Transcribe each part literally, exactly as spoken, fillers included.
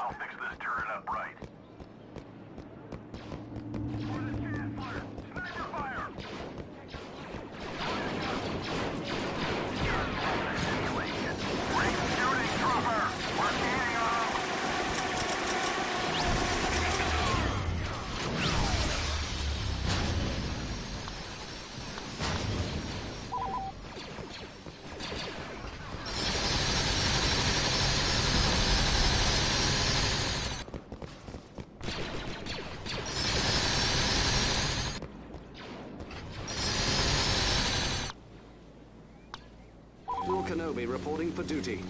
I'll fix this turret up right. Kenobi reporting for duty.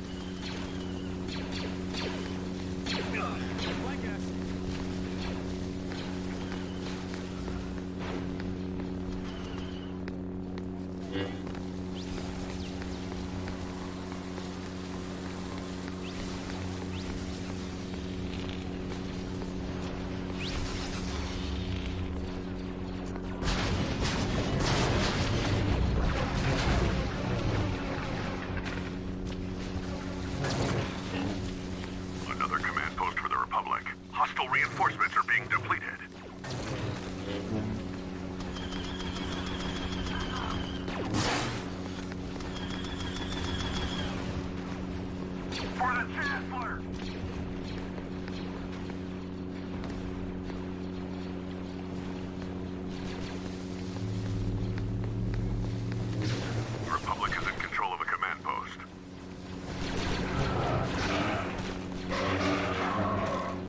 Reinforcements are being depleted. For the Chancellor!